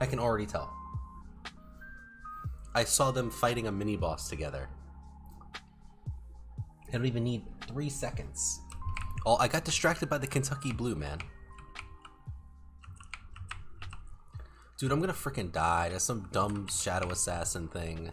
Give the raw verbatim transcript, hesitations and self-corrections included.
I can already tell. I saw them fighting a mini-boss together. I don't even need three seconds. Oh, I got distracted by the Kentucky Blue, man. Dude, I'm gonna freaking die. That's some dumb shadow assassin thing.